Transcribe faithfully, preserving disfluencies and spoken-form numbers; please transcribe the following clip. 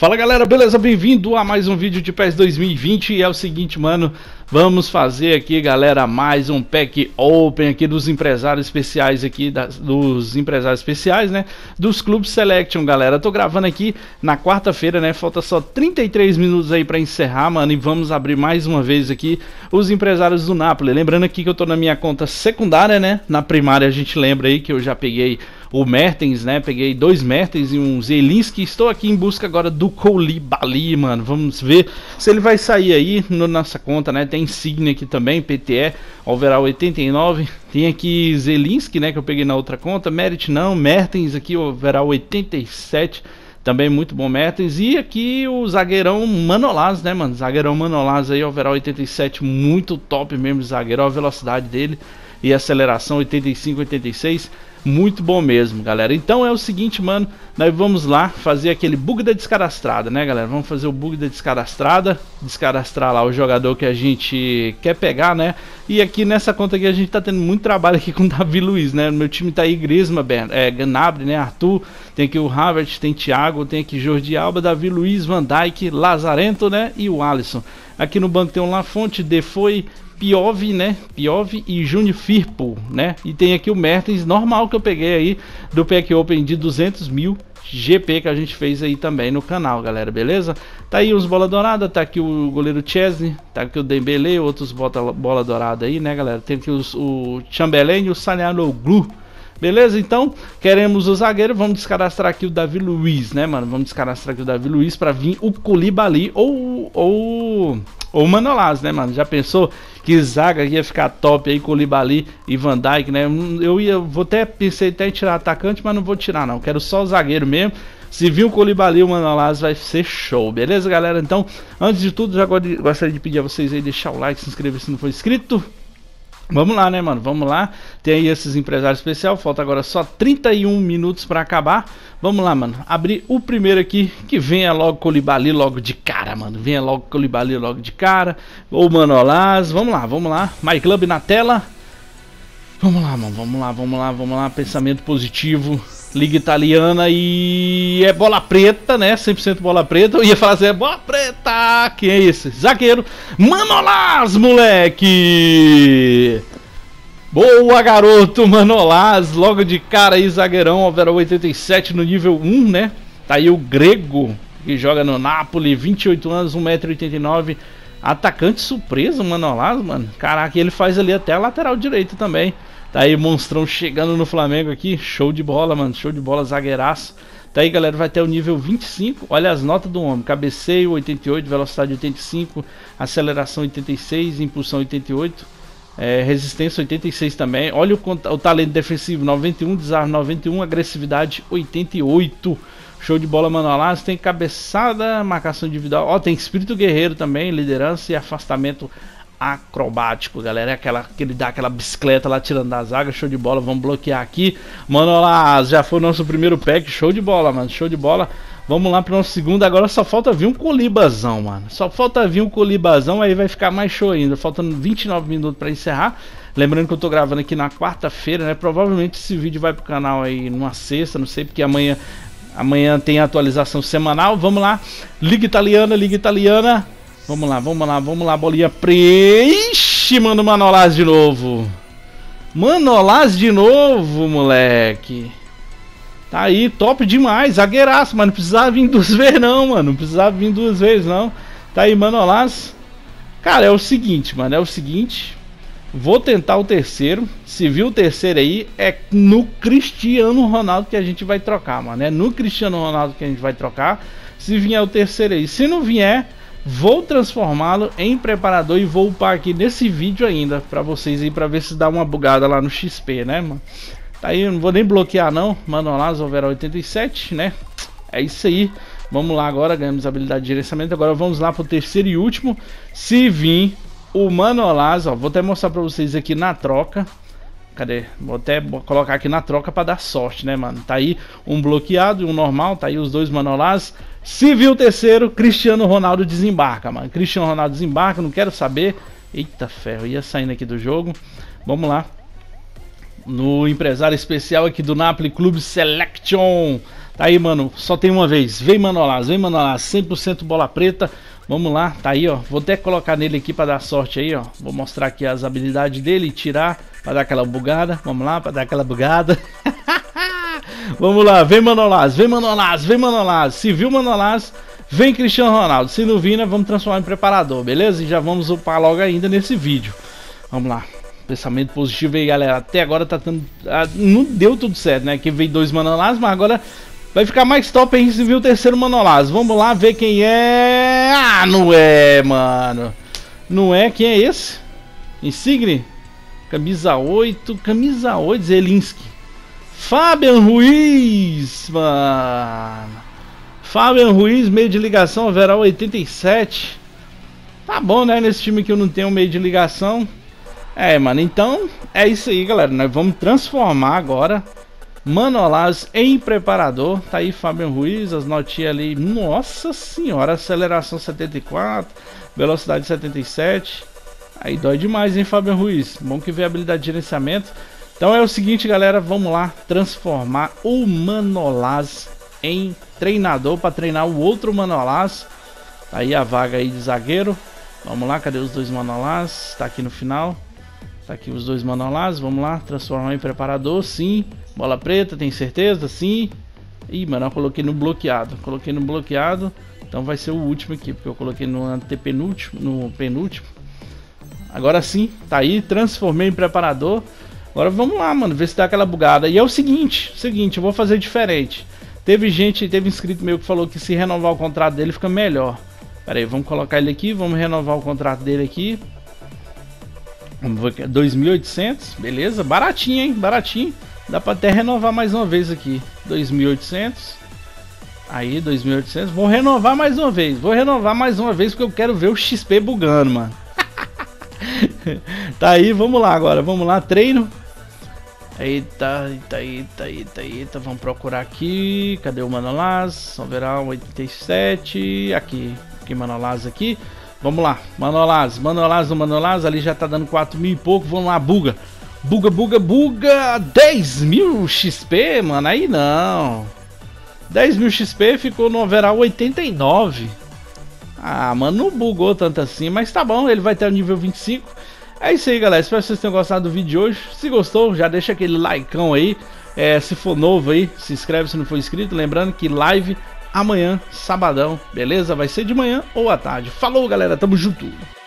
Fala galera, beleza? Bem-vindo a mais um vídeo de PES dois mil e vinte. E é o seguinte, mano, vamos fazer aqui, galera, mais um pack open aqui dos empresários especiais aqui, das, dos empresários especiais, né, dos clubes selection, galera. Eu tô gravando aqui na quarta-feira, né, falta só trinta e três minutos aí pra encerrar, mano, e vamos abrir mais uma vez aqui os empresários do Napoli. Lembrando aqui que eu tô na minha conta secundária, né, na primária a gente lembra aí que eu já peguei o Mertens, né, peguei dois Mertens e um Zelinski. Estou aqui em busca agora do Koulibaly, mano, vamos ver se ele vai sair aí na nossa conta, né. Tem Insigne aqui também, P T E, overall oitenta e nove, tem aqui Zelinski, né, que eu peguei na outra conta, Merit não, Mertens aqui, overall oitenta e sete, também muito bom Mertens, e aqui o zagueirão Manolas, né, mano, zagueirão Manolas aí, overall oitenta e sete, muito top mesmo zagueiro, a velocidade dele e aceleração oitenta e cinco, oitenta e seis, muito bom mesmo, galera. Então é o seguinte, mano, nós vamos lá fazer aquele bug da descadastrada, né, galera? Vamos fazer o bug da descadastrada, descadastrar lá o jogador que a gente quer pegar, né? E aqui nessa conta aqui a gente tá tendo muito trabalho aqui com o Davi Luiz, né? Meu time tá aí Griezmann, é, Gnabry, né, Arthur, tem aqui o Havertz, tem Thiago, tem aqui Jordi Alba, Davi Luiz, Van Dijk, Lazarento, né, e o Alisson. Aqui no banco tem o Lafonte, Defoe, Piove, né, Piove e Juni Firpo, né, e tem aqui o Mertens normal que eu peguei aí do pack open de duzentos mil G P que a gente fez aí também no canal, galera, beleza? Tá aí os bola dourada, tá aqui o goleiro Chesney, tá aqui o Dembele, outros bota bola dourada aí, né, galera? Tem aqui os, o Chamberlain e o Saliano Glu. Beleza? Então, queremos o zagueiro, vamos descadastrar aqui o Davi Luiz, né, mano? Vamos descadastrar aqui o Davi Luiz pra vir o Koulibaly ou, ou, ou o Manolas, né, mano? Já pensou que zaga ia ficar top aí, Koulibaly e Van Dijk, né? Eu ia, vou até, pensei até em tirar atacante, mas não vou tirar não, quero só o zagueiro mesmo. Se vir o Koulibaly, o Manolas vai ser show, beleza, galera? Então, antes de tudo, já gostaria de pedir a vocês aí deixar o like, se inscrever se não for inscrito. Vamos lá, né, mano? Vamos lá. Tem aí esses empresários especial. Falta agora só trinta e um minutos pra acabar. Vamos lá, mano. Abrir o primeiro aqui. Que venha logo Koulibaly logo de cara, mano. Venha logo Koulibaly logo de cara. Ou Manolas. Vamos lá, vamos lá. My Club na tela. Vamos lá, mano. Vamos lá, vamos lá, vamos lá. Pensamento positivo. Liga italiana e... é bola preta, né? cem por cento bola preta. Eu ia falar assim, é bola preta. Que é esse? Zagueiro. Manolas, moleque! Boa, garoto. Manolas, logo de cara aí, zagueirão. Overall oitenta e sete no nível um, né? Tá aí o grego, que joga no Napoli. vinte e oito anos, um metro e oitenta e nove. Atacante surpresa, Manolas, mano. Caraca, ele faz ali até a lateral direita também. Tá aí monstrão chegando no Flamengo aqui, show de bola, mano, show de bola, zagueiraço. Tá aí, galera, vai até o nível vinte e cinco, olha as notas do homem, cabeceio oitenta e oito, velocidade oitenta e cinco, aceleração oitenta e seis, impulsão oitenta e oito, é, resistência oitenta e seis também. Olha o, o talento defensivo, noventa e um, desarme noventa e um, agressividade oitenta e oito, show de bola, Manolas. Tem cabeçada, marcação individual, ó, tem espírito guerreiro também, liderança e afastamento acrobático, galera, é aquela que ele dá aquela bicicleta lá tirando da zaga, show de bola. Vamos bloquear aqui, Manolas, já foi o nosso primeiro pack, show de bola, mano, show de bola. Vamos lá pro nosso segundo, agora só falta vir um colibazão, mano, só falta vir um colibazão, aí vai ficar mais show ainda, faltando vinte e nove minutos pra encerrar. Lembrando que eu tô gravando aqui na quarta-feira, né, provavelmente esse vídeo vai pro canal aí numa sexta, não sei, porque amanhã amanhã tem atualização semanal. Vamos lá, liga italiana, liga italiana. Vamos lá, vamos lá, vamos lá, bolinha preenche, mano, Manolas de novo. Manolas de novo, moleque. Tá aí, top demais, zagueiraço, mano, não precisava vir duas vezes não, mano, não precisava vir duas vezes não. Tá aí, Manolas. Cara, é o seguinte, mano, é o seguinte, vou tentar o terceiro, se viu o terceiro aí, é no Cristiano Ronaldo que a gente vai trocar, mano, é no Cristiano Ronaldo que a gente vai trocar, se vier o terceiro aí. Se não vier, vou transformá-lo em preparador e vou upar aqui nesse vídeo ainda pra vocês aí, pra ver se dá uma bugada lá no X P, né, mano? Tá aí, eu não vou nem bloquear não, Manolas, overall oitenta e sete, né? É isso aí, vamos lá agora, ganhamos habilidade de gerenciamento. Agora vamos lá pro terceiro e último. Se vir o Manolas, ó, vou até mostrar pra vocês aqui na troca. Cadê? Vou até colocar aqui na troca pra dar sorte, né, mano? Tá aí um bloqueado e um normal, tá aí os dois Manolas. Se viu o terceiro, Cristiano Ronaldo desembarca, mano. Cristiano Ronaldo desembarca, não quero saber. Eita ferro, ia saindo aqui do jogo. Vamos lá. No empresário especial aqui do Napoli Club Selection. Tá aí, mano, só tem uma vez. Vem, Manolas, vem, Manolas, cem por cento bola preta. Vamos lá, tá aí, ó. Vou até colocar nele aqui pra dar sorte aí, ó. Vou mostrar aqui as habilidades dele, tirar, pra dar aquela bugada. Vamos lá, pra dar aquela bugada. Vamos lá, vem, Manolas, vem, Manolas, vem, Manolas. Se viu, Manolas, vem, Cristiano Ronaldo. Se não vir, né, vamos transformar em preparador, beleza? E já vamos upar logo ainda nesse vídeo. Vamos lá. Pensamento positivo aí, galera. Até agora tá tendo... Ah, não deu tudo certo, né? Que veio dois Manolas, mas agora... Vai ficar mais top aí se vir o terceiro Manolas. Vamos lá ver quem é. Ah, não é, mano. Não é, quem é esse? Insigne? Camisa oito, camisa oito, Zelinski. Fabian Ruiz, mano. Fabian Ruiz, meio de ligação, overall oitenta e sete. Tá bom, né? Nesse time que eu não tenho meio de ligação. É, mano, então é isso aí, galera. Nós vamos transformar agora Manolas em preparador. Tá aí Fabian Ruiz, as notinhas ali. Nossa senhora, aceleração setenta e quatro, velocidade setenta e sete. Aí dói demais, hein, Fabian Ruiz. Bom que vê a habilidade de gerenciamento. Então é o seguinte, galera, vamos lá transformar o Manolas em treinador para treinar o outro Manolas. Tá aí a vaga aí de zagueiro. Vamos lá, cadê os dois Manolas? Tá aqui no final. Tá aqui os dois Manolas, vamos lá, transformar em preparador, sim. Bola preta, tem certeza? Sim. Ih, mano, eu coloquei no bloqueado. Coloquei no bloqueado, então vai ser o último aqui, porque eu coloquei no antepenúltimo, no penúltimo. Agora sim, tá aí, transformei em preparador. Agora vamos lá, mano, ver se dá aquela bugada. E é o seguinte, seguinte, eu vou fazer diferente. Teve gente, teve inscrito meu que falou que se renovar o contrato dele fica melhor. Pera aí, vamos colocar ele aqui, vamos renovar o contrato dele aqui. dois mil e oitocentos, beleza, baratinho, hein, baratinho. Dá pra até renovar mais uma vez aqui, dois mil e oitocentos. Aí, dois mil e oitocentos, vou renovar mais uma vez. Vou renovar mais uma vez porque eu quero ver o X P bugando, mano. Tá aí, vamos lá agora, vamos lá, treino. Eita, eita, eita, eita, eita, vamos procurar aqui. Cadê o Manolas? Overall oitenta e sete, aqui, aqui Manolas aqui. Vamos lá, Manolas, Manolas, Manolas, ali já tá dando quatro mil e pouco, vamos lá, buga. Buga, buga, buga, dez mil X P, mano, aí não. dez mil X P ficou no overall oitenta e nove. Ah, mano, não bugou tanto assim, mas tá bom, ele vai ter o nível vinte e cinco. É isso aí, galera, espero que vocês tenham gostado do vídeo de hoje. Se gostou, já deixa aquele likeão aí. É, se for novo aí, se inscreve se não for inscrito. Lembrando que live amanhã, sabadão, beleza? Vai ser de manhã ou à tarde. Falou, galera, tamo junto!